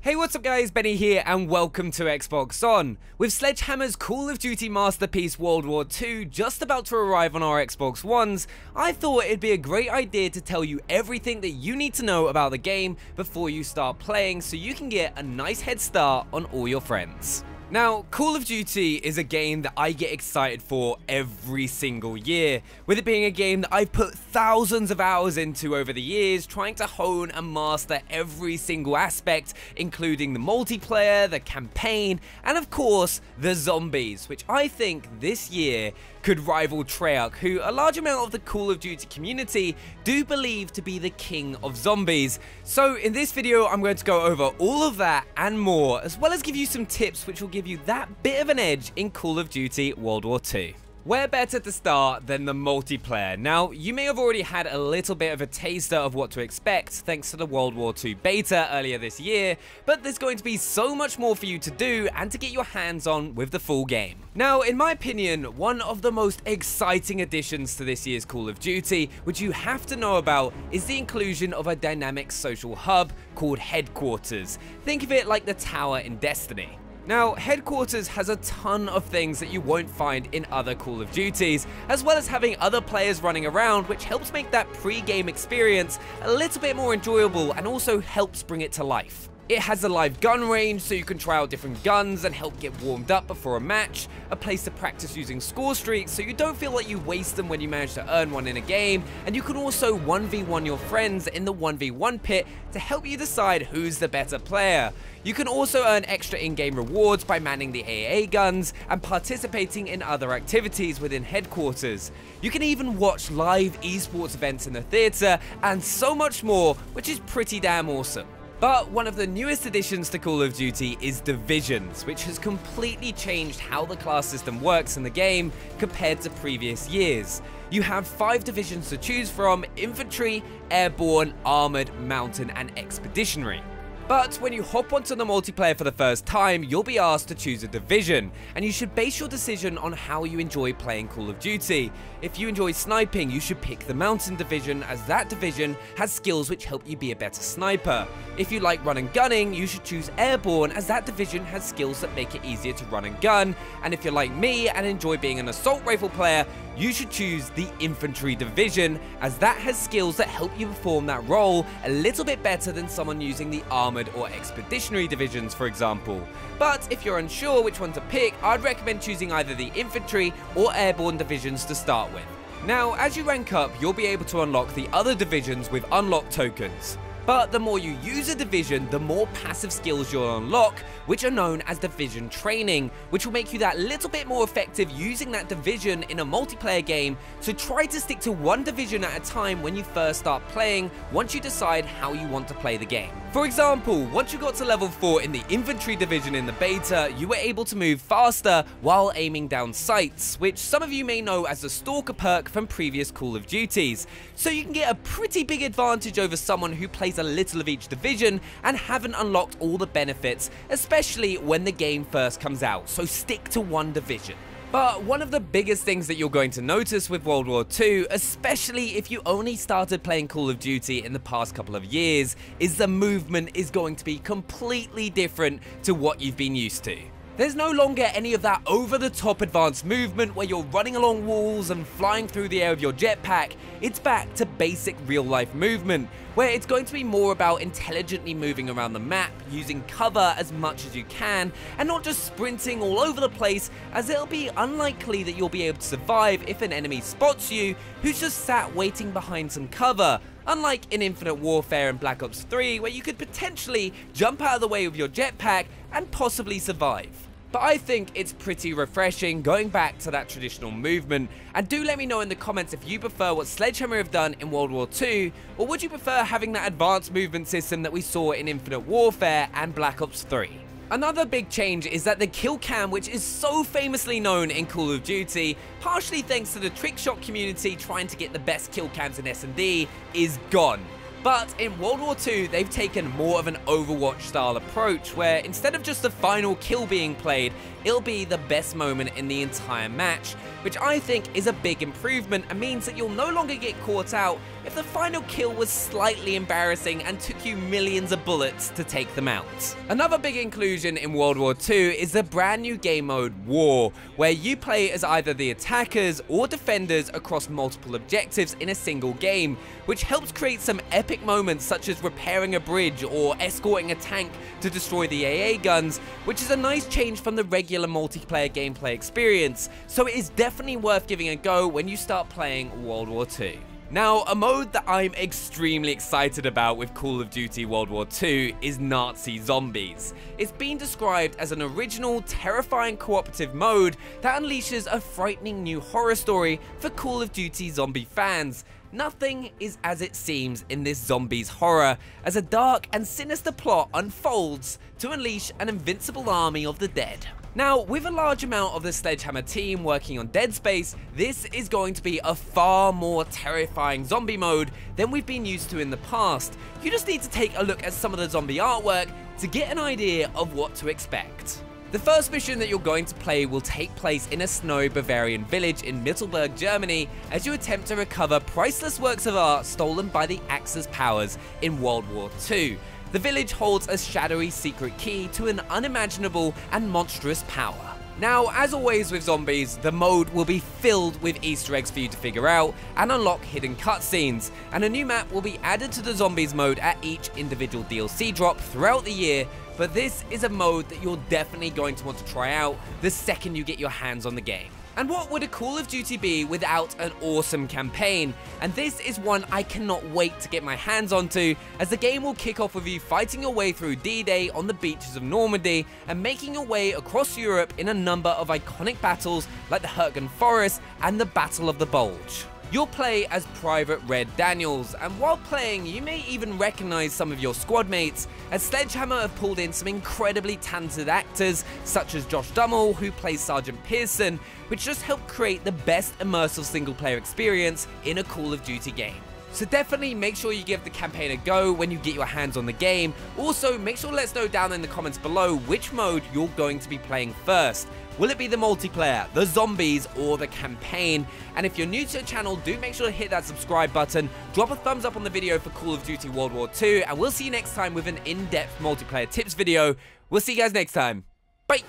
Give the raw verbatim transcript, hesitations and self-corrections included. Hey, what's up guys, Benny here and welcome to Xbox One. With Sledgehammer's Call of Duty masterpiece World War Two just about to arrive on our Xbox Ones, I thought it'd be a great idea to tell you everything that you need to know about the game before you start playing so you can get a nice head start on all your friends. Now, Call of Duty is a game that I get excited for every single year, with it being a game that I've put thousands of hours into over the years, trying to hone and master every single aspect, including the multiplayer, the campaign, and of course, the zombies, which I think this year could rival Treyarch, who a large amount of the Call of Duty community do believe to be the king of zombies. So in this video, I'm going to go over all of that and more, as well as give you some tips which will give you that bit of an edge in Call of Duty World War Two. Where better to start than the multiplayer? Now, you may have already had a little bit of a taster of what to expect thanks to the World War Two beta earlier this year, but there's going to be so much more for you to do and to get your hands on with the full game. Now, in my opinion, one of the most exciting additions to this year's Call of Duty, which you have to know about, is the inclusion of a dynamic social hub called Headquarters. Think of it like the tower in Destiny. Now, Headquarters has a ton of things that you won't find in other Call of Duties, as well as having other players running around, which helps make that pre-game experience a little bit more enjoyable and also helps bring it to life. It has a live gun range, so you can try out different guns and help get warmed up before a match, a place to practice using score streaks so you don't feel like you waste them when you manage to earn one in a game, and you can also one v one your friends in the one v one pit to help you decide who's the better player. You can also earn extra in-game rewards by manning the A A guns and participating in other activities within Headquarters. You can even watch live esports events in the theatre and so much more, which is pretty damn awesome. But one of the newest additions to Call of Duty is Divisions, which has completely changed how the class system works in the game compared to previous years. You have five divisions to choose from: Infantry, Airborne, Armoured, Mountain, and Expeditionary. But when you hop onto the multiplayer for the first time, you'll be asked to choose a division, and you should base your decision on how you enjoy playing Call of Duty. If you enjoy sniping, you should pick the Mountain division, as that division has skills which help you be a better sniper. If you like run and gunning, you should choose Airborne, as that division has skills that make it easier to run and gun. And if you're like me and enjoy being an assault rifle player, you should choose the Infantry division, as that has skills that help you perform that role a little bit better than someone using the Armoured or Expeditionary divisions, for example. But if you're unsure which one to pick, I'd recommend choosing either the Infantry or Airborne divisions to start with. Now, as you rank up, you'll be able to unlock the other divisions with unlock tokens. But the more you use a division, the more passive skills you'll unlock, which are known as division training, which will make you that little bit more effective using that division in a multiplayer game. So try to stick to one division at a time when you first start playing, once you decide how you want to play the game. For example, once you got to level four in the Infantry division in the beta, you were able to move faster while aiming down sights, which some of you may know as the Stalker perk from previous Call of Duties. So you can get a pretty big advantage over someone who plays a little of each division and haven't unlocked all the benefits, especially when the game first comes out, so stick to one division. But one of the biggest things that you're going to notice with World War Two, especially if you only started playing Call of Duty in the past couple of years, is the movement is going to be completely different to what you've been used to. There's no longer any of that over-the-top advanced movement where you're running along walls and flying through the air with your jetpack. It's back to basic real-life movement, where it's going to be more about intelligently moving around the map, using cover as much as you can, and not just sprinting all over the place, as it'll be unlikely that you'll be able to survive if an enemy spots you who's just sat waiting behind some cover. Unlike in Infinite Warfare and Black Ops three, where you could potentially jump out of the way with your jetpack and possibly survive. But I think it's pretty refreshing going back to that traditional movement, and do let me know in the comments if you prefer what Sledgehammer have done in World War Two, or would you prefer having that advanced movement system that we saw in Infinite Warfare and Black Ops three. Another big change is that the kill cam, which is so famously known in Call of Duty, partially thanks to the trickshot community trying to get the best kill cams in S and D, is gone. But in World War Two, they've taken more of an Overwatch-style approach, where instead of just the final kill being played, it'll be the best moment in the entire match, which I think is a big improvement and means that you'll no longer get caught out if the final kill was slightly embarrassing and took you millions of bullets to take them out. Another big inclusion in World War Two is the brand new game mode War, where you play as either the attackers or defenders across multiple objectives in a single game, which helps create some epic moments such as repairing a bridge or escorting a tank to destroy the A A guns, which is a nice change from the regular multiplayer gameplay experience, so it is definitely worth giving a go when you start playing World War Two. Now, a mode that I'm extremely excited about with Call of Duty World War Two is Nazi Zombies. It's been described as an original, terrifying cooperative mode that unleashes a frightening new horror story for Call of Duty zombie fans. Nothing is as it seems in this zombies horror, as a dark and sinister plot unfolds to unleash an invincible army of the dead. Now, with a large amount of the Sledgehammer team working on Dead Space, this is going to be a far more terrifying zombie mode than we've been used to in the past. You just need to take a look at some of the zombie artwork to get an idea of what to expect. The first mission that you're going to play will take place in a snowy Bavarian village in Mittelberg, Germany, as you attempt to recover priceless works of art stolen by the Axis powers in World War Two. The village holds a shadowy secret key to an unimaginable and monstrous power. Now, as always with zombies, the mode will be filled with Easter eggs for you to figure out and unlock hidden cutscenes, and a new map will be added to the zombies mode at each individual D L C drop throughout the year, but this is a mode that you're definitely going to want to try out the second you get your hands on the game. And what would a Call of Duty be without an awesome campaign? And this is one I cannot wait to get my hands onto, as the game will kick off with you fighting your way through D Day on the beaches of Normandy and making your way across Europe in a number of iconic battles like the Hürtgen Forest and the Battle of the Bulge. You'll play as Private Red Daniels, and while playing you may even recognise some of your squad mates, as Sledgehammer have pulled in some incredibly talented actors such as Josh Dummel, who plays Sergeant Pearson, which just helped create the best immersive single player experience in a Call of Duty game. So definitely make sure you give the campaign a go when you get your hands on the game. Also, make sure to let us know down in the comments below which mode you're going to be playing first. Will it be the multiplayer, the zombies, or the campaign? And if you're new to the channel, do make sure to hit that subscribe button, drop a thumbs up on the video for Call of Duty World War Two, and we'll see you next time with an in-depth multiplayer tips video. We'll see you guys next time. Bye!